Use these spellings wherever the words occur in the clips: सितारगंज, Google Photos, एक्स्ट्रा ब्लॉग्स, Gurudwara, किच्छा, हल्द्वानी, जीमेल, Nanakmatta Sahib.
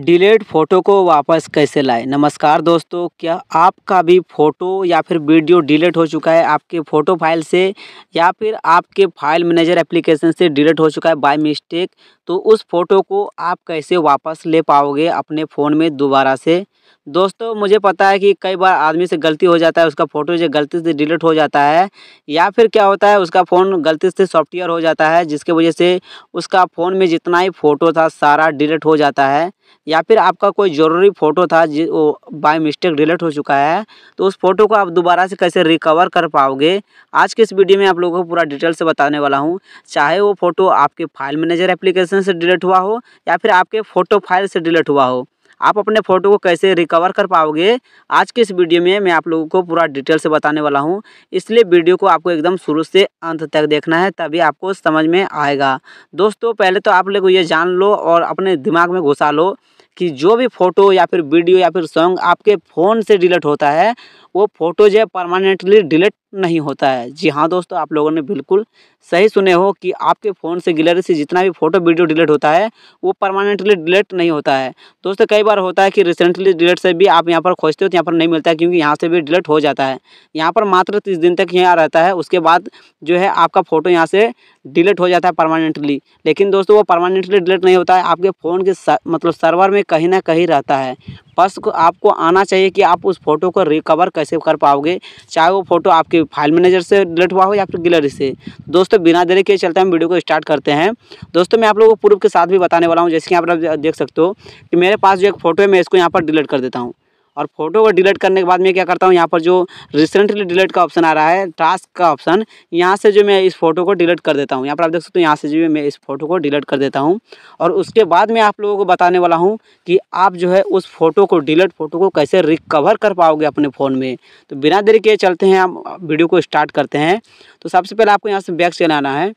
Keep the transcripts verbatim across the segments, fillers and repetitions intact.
Delete photo को वापस कैसे लाएं। नमस्कार दोस्तों, क्या आपका भी फ़ोटो या फिर वीडियो डिलीट हो चुका है आपके फ़ोटो फाइल से या फिर आपके फाइल मैनेजर एप्लीकेशन से डिलीट हो चुका है बाय मिस्टेक, तो उस फ़ोटो को आप कैसे वापस ले पाओगे अपने फ़ोन में दोबारा से। दोस्तों मुझे पता है कि कई बार आदमी से गलती हो जाता है, उसका फ़ोटो जो गलती से डिलीट हो जाता है या फिर क्या होता है उसका फ़ोन गलती से सॉफ्टवेयर हो जाता है जिसके वजह से उसका फ़ोन में जितना ही फ़ोटो था सारा डिलीट हो जाता है, या फिर आपका कोई ज़रूरी फ़ोटो था जो बाय मिस्टेक डिलीट हो चुका है, तो उस फ़ोटो को आप दोबारा से कैसे रिकवर कर पाओगे। आज के इस वीडियो में आप लोगों को पूरा डिटेल से बताने वाला हूं, चाहे वो फ़ोटो आपके फाइल मैनेजर एप्लीकेशन से डिलीट हुआ हो या फिर आपके फ़ोटो फाइल से डिलीट हुआ हो, आप अपने फ़ोटो को कैसे रिकवर कर पाओगे। आज के इस वीडियो में मैं आप लोगों को पूरा डिटेल से बताने वाला हूं, इसलिए वीडियो को आपको एकदम शुरू से अंत तक देखना है तभी आपको समझ में आएगा। दोस्तों पहले तो आप लोग ये जान लो और अपने दिमाग में घुसा लो कि जो भी फ़ोटो या फिर वीडियो या फिर सॉन्ग आपके फ़ोन से डिलीट होता है वो फ़ोटो जो परमानेंटली डिलीट नहीं होता है। जी हाँ दोस्तों, आप लोगों ने बिल्कुल सही सुने हो कि आपके फ़ोन से गैलरी से जितना भी फ़ोटो वीडियो डिलीट होता है वो परमानेंटली डिलीट नहीं होता है। दोस्तों कई बार होता है कि रिसेंटली डिलीट से भी आप यहाँ पर खोजते हो तो यहाँ पर नहीं मिलता है, क्योंकि यहाँ से भी डिलीट हो जाता है। यहाँ पर मात्र तीस दिन तक यहाँ रहता है, उसके बाद जो है आपका फ़ोटो यहाँ से डिलीट हो जाता है परमानेंटली। लेकिन दोस्तों वो परमानेंटली डिलीट नहीं होता है, आपके फ़ोन के मतलब सर्वर में कहीं ना कहीं रहता है। बस आपको आना चाहिए कि आप उस फ़ोटो को रिकवर कैसे कर पाओगे, चाहे वो फ़ोटो आपके फाइल मैनेजर से डिलीट हुआ हो या फिर गैलरी से। दोस्तों बिना देरी के चलते हम वीडियो को स्टार्ट करते हैं। दोस्तों मैं आप लोगों को प्रूफ के साथ भी बताने वाला हूँ, जैसे कि आप लोग देख सकते हो कि मेरे पास जो एक फ़ोटो है मैं इसको यहाँ पर डिलीट कर देता हूँ, और फोटो को डिलीट करने के बाद मैं क्या करता हूँ यहाँ पर जो रिसेंटली डिलीट का ऑप्शन आ रहा है, टास्क का ऑप्शन, यहाँ से जो मैं इस फोटो को डिलीट कर देता हूँ। यहाँ पर आप देख सकते हो यहाँ से जो मैं इस फोटो को डिलीट कर देता हूँ, और उसके बाद मैं आप लोगों को बताने वाला हूँ कि आप जो है उस फोटो को डिलीट फ़ोटो को कैसे रिकवर कर पाओगे अपने फ़ोन में। तो बिना देरी के चलते हैं, हम वीडियो को स्टार्ट करते हैं। तो सबसे पहले आपको यहाँ से बैक चले आना है,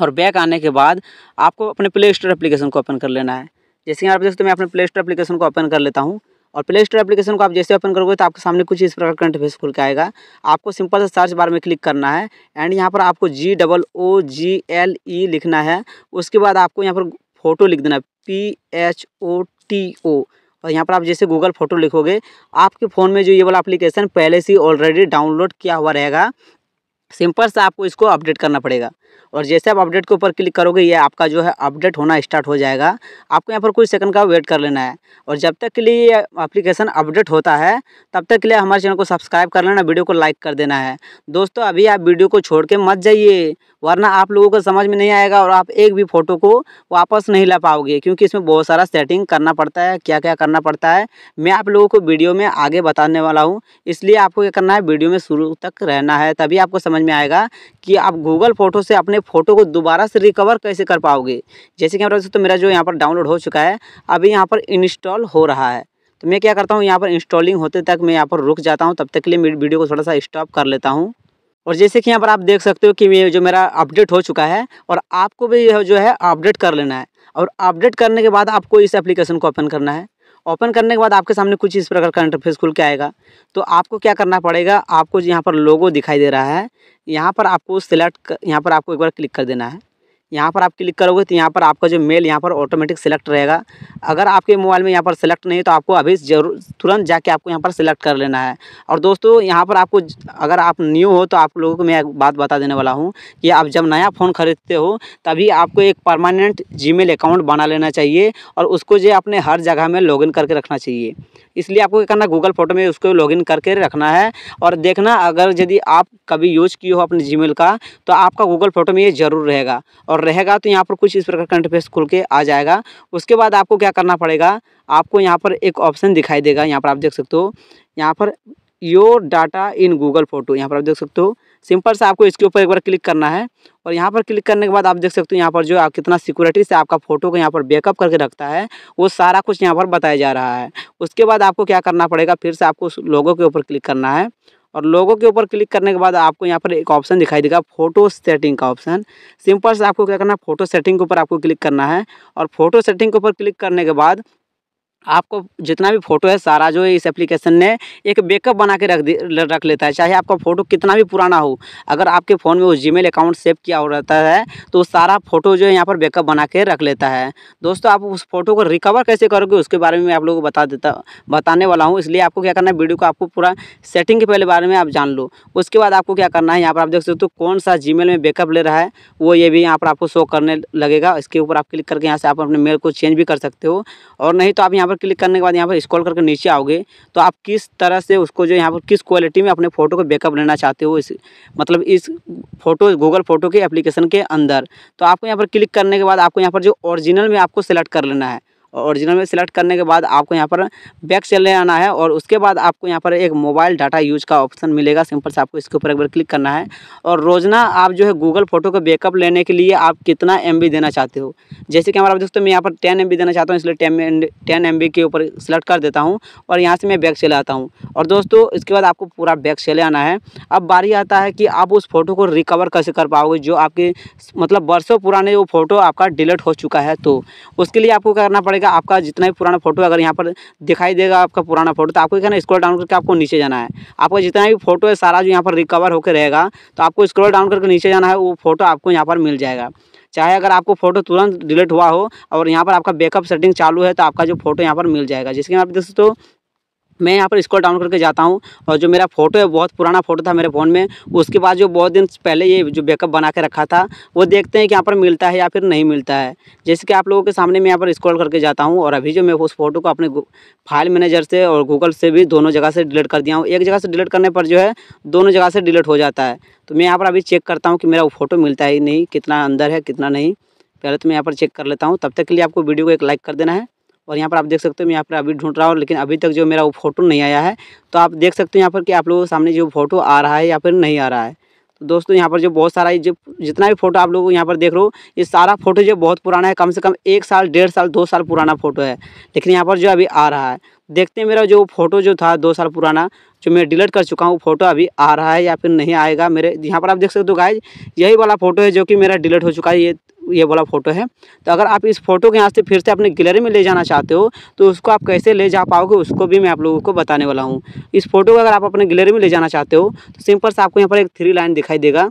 और बैक आने के बाद आपको अपने प्ले स्टोर एप्लीकेशन को ओपन कर लेना है। जैसे कि आप देख सकते हो मैं अपने प्ले स्टोर एप्लीकेशन को ओपन कर लेता हूँ, और प्ले स्टोर एप्लीकेशन को आप जैसे ओपन करोगे तो आपके सामने कुछ इस प्रकार का इंटरफेस खुल के आएगा। आपको सिंपल से सर्च बार में क्लिक करना है, एंड यहाँ पर आपको जी double O G L E लिखना है। उसके बाद आपको यहाँ पर फोटो लिख देना है, P H O T O, और यहाँ पर आप जैसे गूगल फोटो लिखोगे आपके फ़ोन में जो ये वाला एप्लीकेशन पहले से ऑलरेडी डाउनलोड किया हुआ रहेगा। सिंपल से आपको इसको अपडेट करना पड़ेगा, और जैसे आप अपडेट के ऊपर क्लिक करोगे ये आपका जो है अपडेट होना स्टार्ट हो जाएगा। आपको यहाँ पर कुछ सेकंड का वेट कर लेना है, और जब तक के लिए ये एप्लीकेशन अपडेट होता है तब तक के लिए हमारे चैनल को सब्सक्राइब कर लेना, वीडियो को लाइक कर देना है। दोस्तों अभी आप वीडियो को छोड़ के मत जाइए, वरना आप लोगों को समझ में नहीं आएगा और आप एक भी फ़ोटो को वापस नहीं ला पाओगे, क्योंकि इसमें बहुत सारा सेटिंग करना पड़ता है। क्या क्या करना पड़ता है मैं आप लोगों को वीडियो में आगे बताने वाला हूँ, इसलिए आपको क्या करना है वीडियो में शुरू तक रहना है, तभी आपको समझ में आएगा कि आप गूगल फ़ोटो से अपने फ़ोटो को दोबारा से रिकवर कैसे कर पाओगे। जैसे कि आप देख सकते हो मेरा जो यहाँ पर डाउनलोड हो चुका है, अभी यहाँ पर इंस्टॉल हो रहा है, तो मैं क्या करता हूँ यहाँ पर इंस्टॉलिंग होते तक मैं यहाँ पर रुक जाता हूँ, तब तक के लिए वीडियो को थोड़ा सा स्टॉप कर लेता हूँ। और जैसे कि यहाँ पर आप देख सकते हो कि ये जो मेरा अपडेट हो चुका है, और आपको भी यह जो है अपडेट कर लेना है, और अपडेट करने के बाद आपको इस एप्लीकेशन को ओपन करना है। ओपन करने के बाद आपके सामने कुछ इस प्रकार का इंटरफेस खुल के आएगा, तो आपको क्या करना पड़ेगा, आपको यहाँ पर लोगो दिखाई दे रहा है, यहाँ पर आपको सिलेक्ट यहाँ पर आपको एक बार क्लिक कर देना है। यहाँ पर आप क्लिक करोगे तो यहाँ पर आपका जो मेल यहाँ पर ऑटोमेटिक सिलेक्ट रहेगा। अगर आपके मोबाइल में यहाँ पर सिलेक्ट नहीं है तो आपको अभी जरूर तुरंत जाके आपको यहाँ पर सिलेक्ट कर लेना है। और दोस्तों यहाँ पर आपको, अगर आप न्यू हो तो आप लोगों को मैं एक बात बता देने वाला हूँ कि आप जब नया फ़ोन खरीदते हो तभी आपको एक परमानेंट जीमेल अकाउंट बना लेना चाहिए, और उसको जो अपने हर जगह में लॉगिन करके रखना चाहिए। इसलिए आपको क्या करना, गूगल फोटो में उसको लॉगिन करके रखना है, और देखना अगर यदि आप कभी यूज किए हो अपने जीमेल का तो आपका गूगल फोटो में ये ज़रूर रहेगा, और रहेगा तो यहाँ पर कुछ इस प्रकार का इंटरफेस खुल के आ जाएगा। उसके बाद आपको क्या करना पड़ेगा, आपको यहाँ पर एक ऑप्शन दिखाई देगा, यहाँ पर आप देख सकते हो यहाँ पर your data in Google photo, यहाँ पर आप देख सकते हो। सिंपल से आपको इसके ऊपर एक बार क्लिक करना है, और यहाँ पर क्लिक करने के बाद आप देख सकते हो यहाँ पर जो आप कितना सिक्योरिटी से आपका फ़ोटो को यहाँ पर बैकअप करके रखता है वो सारा कुछ यहाँ पर बताया जा रहा है। उसके बाद आपको क्या करना पड़ेगा, फिर से आपको लोगों के ऊपर क्लिक करना है, और लोगों के ऊपर क्लिक करने के बाद आपको यहाँ पर एक ऑप्शन दिखाई देगा, फ़ोटो सेटिंग का ऑप्शन। सिंपल से आपको क्या करना है, फ़ोटो सेटिंग के ऊपर आपको क्लिक करना है, और फ़ोटो सेटिंग के ऊपर क्लिक करने के बाद आपको जितना भी फोटो है सारा जो है इस एप्लीकेशन ने एक बैकअप बना के रख रख लेता है, चाहे आपका फ़ोटो कितना भी पुराना हो। अगर आपके फ़ोन में उस जीमेल अकाउंट सेव किया हो रहता है तो सारा फ़ोटो जो है यहाँ पर बैकअप बना के रख लेता है। दोस्तों, आप उस फोटो को रिकवर कैसे करोगे उसके बारे में मैं आप लोगों को बता देता बताने वाला हूँ। इसलिए आपको क्या करना है, वीडियो को आपको पूरा सेटिंग के पहले बारे में आप जान लो। उसके बाद आपको क्या करना है, यहाँ पर आप देख सकते हो कौन सा जीमेल में बैकअप ले रहा है वो ये भी यहाँ पर आपको शो करने लगेगा। इसके ऊपर आप क्लिक करके यहाँ से आप अपने मेल को चेंज भी कर सकते हो, और नहीं तो आप यहाँ पर क्लिक करने के बाद यहाँ पर स्क्रॉल करके नीचे आओगे तो आप किस तरह से उसको जो यहाँ पर किस क्वालिटी में अपने फ़ोटो को बैकअप लेना चाहते हो, इस मतलब इस फोटो गूगल फोटो के एप्लीकेशन के अंदर। तो आपको यहाँ पर क्लिक करने के बाद आपको यहाँ पर जो ओरिजिनल में आपको सेलेक्ट कर लेना है, और ओरिजिनल में सेलेक्ट करने के बाद आपको यहाँ पर बैक चले आना है। और उसके बाद आपको यहाँ पर एक मोबाइल डाटा यूज का ऑप्शन मिलेगा, सिंपल से आपको इसके ऊपर एक बार क्लिक करना है। और रोज़ाना आप जो है गूगल फोटो का बैकअप लेने के लिए आप कितना एम बी देना चाहते हो, जैसे कि हमारा आप दोस्तों मैं यहाँ पर टेन एम बी देना चाहता हूँ, इसलिए टेन टेन एम बी के ऊपर सेलेक्ट कर देता हूँ और यहाँ से मैं बैक चले आता हूँ। और दोस्तों इसके बाद आपको पूरा बैक चले आना है। अब बारी आता है कि आप उस फोटो को रिकवर कैसे कर पाओगे, जो आपके मतलब वर्षों पुराने वो फ़ोटो आपका डिलीट हो चुका है। तो उसके लिए आपको करना पड़ेगा, आपका जितना भी पुराना फोटो अगर यहाँ पर दिखाई देगा आपका पुराना फोटो तो आपको क्या ना स्क्रॉल डाउन करके आपको नीचे जाना है। आपका जितना भी फोटो है सारा जो यहाँ पर रिकवर होकर रहेगा तो आपको स्क्रॉल डाउन करके नीचे जाना है, वो फोटो आपको यहाँ पर मिल जाएगा। चाहे अगर आपको फोटो तुरंत डिलीट हुआ हो और यहाँ पर आपका बैकअप सेटिंग चालू है तो आपका जो फोटो यहाँ पर मिल जाएगा। जैसे कि आप देख सकते हो मैं यहाँ पर स्क्रॉल डाउन करके जाता हूँ और जो मेरा फोटो है बहुत पुराना फोटो था मेरे फ़ोन में, उसके बाद जो बहुत दिन पहले ये जो बैकअप बना के रखा था वो देखते हैं कि यहाँ पर मिलता है या फिर नहीं मिलता है। जैसे कि आप लोगों के सामने मैं यहाँ पर स्क्रॉल करके जाता हूँ और अभी जो मैं उस फोटो को अपने फाइल मैनेजर से और गूगल से भी दोनों जगह से डिलीट कर दिया हूँ। एक जगह से डिलीट करने पर जो है दोनों जगह से डिलीट हो जाता है। तो मैं यहाँ पर अभी चेक करता हूँ कि मेरा वो फोटो मिलता है नहीं, कितना अंदर है कितना नहीं, पहले तो मैं यहाँ पर चेक कर लेता हूँ। तब तक के लिए आपको वीडियो को एक लाइक कर देना है। और यहाँ पर आप देख सकते हो मैं यहाँ पर अभी ढूंढ रहा हूँ लेकिन अभी तक जो मेरा वो फोटो नहीं आया है। तो आप देख सकते हो यहाँ पर कि आप लोगों के सामने जो फोटो आ रहा है या फिर नहीं आ रहा है। तो दोस्तों यहाँ पर जो बहुत सारा जो जितना भी फोटो आप लोग यहाँ पर देख रहे हो ये सारा फोटो जो बहुत पुराना है, कम से कम एक साल डेढ़ साल दो साल पुराना फोटो है, लेकिन यहाँ पर जो अभी आ रहा है। देखते हैं मेरा जो फोटो जो था दो साल पुराना जो मैं डिलीट कर चुका हूँ फोटो अभी आ रहा है या फिर नहीं आएगा मेरे। यहाँ पर आप देख सकते हो गाइज यही वाला फोटो है जो कि मेरा डिलीट हो चुका है, ये ये वाला फोटो है। तो अगर आप इस फोटो के यहाँ से फिर से अपने गैलरी में ले जाना चाहते हो तो उसको आप कैसे ले जा पाओगे उसको भी मैं आप लोगों को बताने वाला हूँ। इस फोटो को अगर आप अपने गैलरी में ले जाना चाहते हो तो सिंपल से आपको यहाँ पर एक थ्री लाइन दिखाई देगा,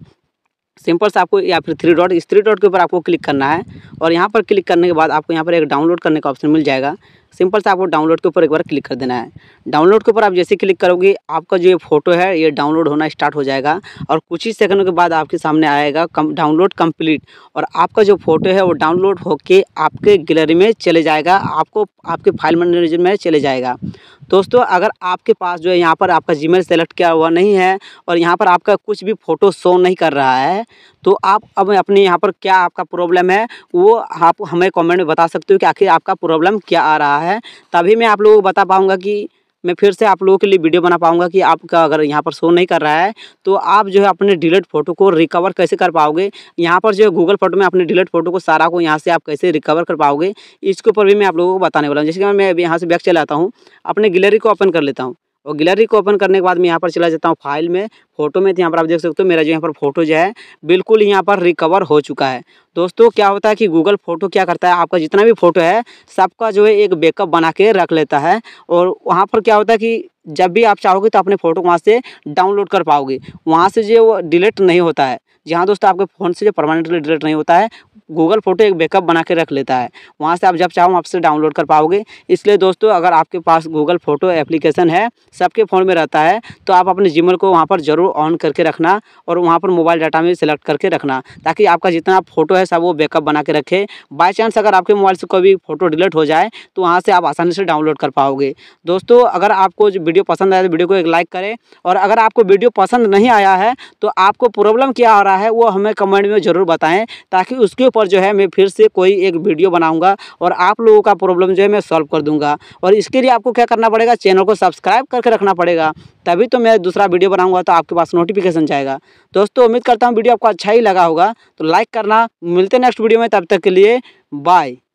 सिंपल से आपको या फिर थ्री डॉट, इस थ्री डॉट के ऊपर आपको क्लिक करना है। और यहाँ पर क्लिक करने के बाद आपको यहाँ पर एक डाउनलोड करने का ऑप्शन मिल जाएगा, सिंपल से आपको डाउनलोड के ऊपर एक बार क्लिक कर देना है। डाउनलोड के ऊपर आप जैसे क्लिक करोगे आपका जो ये फोटो है ये डाउनलोड होना स्टार्ट हो जाएगा और कुछ ही सेकंडों के बाद आपके सामने आएगा कम डाउनलोड कंप्लीट, और आपका जो फोटो है वो डाउनलोड होके आपके गैलरी में चले जाएगा, आपको आपके फाइल मैनेजर में चले जाएगा। दोस्तों अगर आपके पास जो है यहाँ पर आपका जीमेल सेलेक्ट किया हुआ नहीं है और यहाँ पर आपका कुछ भी फ़ोटो शो नहीं कर रहा है तो आप अब अपने यहाँ पर क्या आपका प्रॉब्लम है वो आप हमें कमेंट में बता सकते हो कि आखिर आपका प्रॉब्लम क्या आ रहा है। तभी मैं आप लोगों को बता पाऊँगा कि मैं फिर से आप लोगों के लिए वीडियो बना पाऊँगा कि आपका अगर यहाँ पर शो नहीं कर रहा है तो आप जो है अपने डिलीट फोटो को रिकवर कैसे कर पाओगे। यहाँ पर जो है गूगल फोटो में अपने डिलीट फोटो को सारा को यहाँ से आप कैसे रिकवर कर पाओगे इसके ऊपर भी मैं आप लोगों को बताने वाला हूँ। जैसे कि मैं यहाँ से बैक चलाता हूँ, अपने गैलरी को ओपन कर लेता हूँ और गैलरी को ओपन करने के बाद मैं यहाँ पर चला जाता हूँ फाइल में फोटो में। तो यहाँ पर आप देख सकते हो मेरा जो यहाँ पर फोटो जो है बिल्कुल यहाँ पर रिकवर हो चुका है। दोस्तों क्या होता है कि गूगल फोटो क्या करता है, आपका जितना भी फोटो है सबका जो है एक बैकअप बना के रख लेता है और वहाँ पर क्या होता है कि जब भी आप चाहोगे तो अपने फ़ोटो को वहाँ से डाउनलोड कर पाओगे, वहाँ से जो वो डिलीट नहीं होता है। जी हाँ दोस्तों, आपके फ़ोन से जो परमानेंटली डिलीट नहीं होता है, गूगल फोटो एक बैकअप बना के रख लेता है, वहाँ से आप जब चाहो आपसे डाउनलोड कर पाओगे। इसलिए दोस्तों अगर आपके पास गूगल फोटो एप्लीकेशन है, सबके फ़ोन में रहता है, तो आप अपने जीमेल को वहाँ पर ज़रूर ऑन करके रखना और वहाँ पर मोबाइल डाटा में सेलेक्ट करके रखना ताकि आपका जितना फ़ोटो है सब वो बैकअप बना के रखे। बाई चांस अगर आपके मोबाइल से कोई भी फोटो डिलीट हो जाए तो वहाँ से आप आसानी से डाउनलोड कर पाओगे। दोस्तों अगर आपको वीडियो पसंद आया तो वीडियो को एक लाइक करें, और अगर आपको वीडियो पसंद नहीं आया है तो आपको प्रॉब्लम क्या आ रहा है वो हमें कमेंट में ज़रूर बताएं ताकि उसके ऊपर जो है मैं फिर से कोई एक वीडियो बनाऊंगा और आप लोगों का प्रॉब्लम जो है मैं सॉल्व कर दूंगा। और इसके लिए आपको क्या करना पड़ेगा, चैनल को सब्सक्राइब करके रखना पड़ेगा, तभी तो मैं दूसरा वीडियो बनाऊँगा तो आपके पास नोटिफिकेशन जाएगा। दोस्तों उम्मीद करता हूँ वीडियो आपको अच्छा ही लगा होगा, तो लाइक करना। मिलते हैं नेक्स्ट वीडियो में, तब तक के लिए बाय।